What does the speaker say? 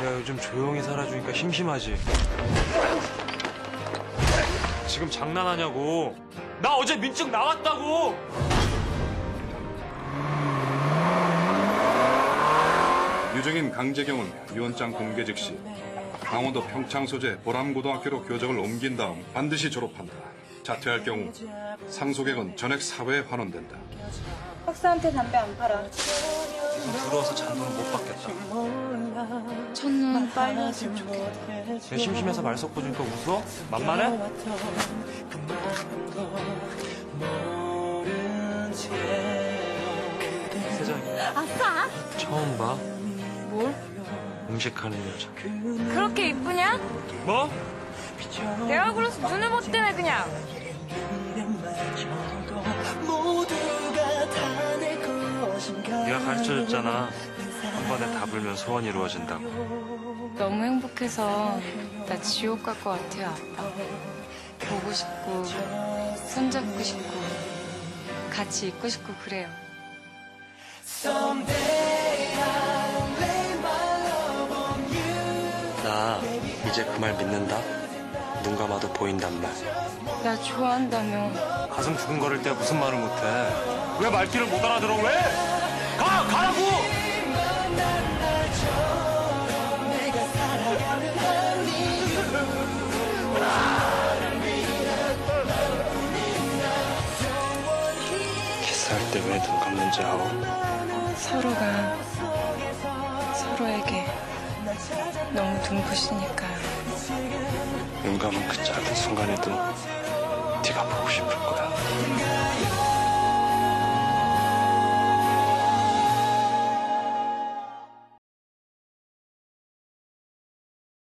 내가 요즘 조용히 살아주니까 심심하지? 지금 장난하냐고. 나 어제 민증 나왔다고. 유증인 강재경은 위원장 공개 즉시 강원도 평창 소재 보람고등학교로 교정을 옮긴 다음 반드시 졸업한다. 자퇴할 경우 상속액은 전액 사회에 환원된다. 박사한테 담배 안 팔아. 들어와서 잔돈은 못 받겠다. 첫눈 빨렸으면 좋겠다. 내 심심해서 말 섞고 주니까 웃어? 만만해? 세정이. 아싸! 처음 봐. 뭘? 음식하는 여자. 그렇게 이쁘냐? 뭐? 내 얼굴에서 눈을 못 뜨네 그냥. 네가 가르쳐줬잖아. 한 번에 다 불면 소원이 이루어진다고. 너무 행복해서 나 지옥 갈 것 같아요, 아빠. 보고 싶고 손잡고 싶고 같이 있고 싶고 그래요. 나 이제 그 말 믿는다. 눈 감아도 보인단 말. 나 좋아한다며. 가슴 두근거릴 때 무슨 말을 못해? 왜 말귀를 못 알아들어? 왜? 가라고! 키스할 때 왜 눈 감는지 알아? 서로가 서로에게 너무 눈부시니까. 눈 감은 그 짧은 순간에도 네가 보고 싶을 거야.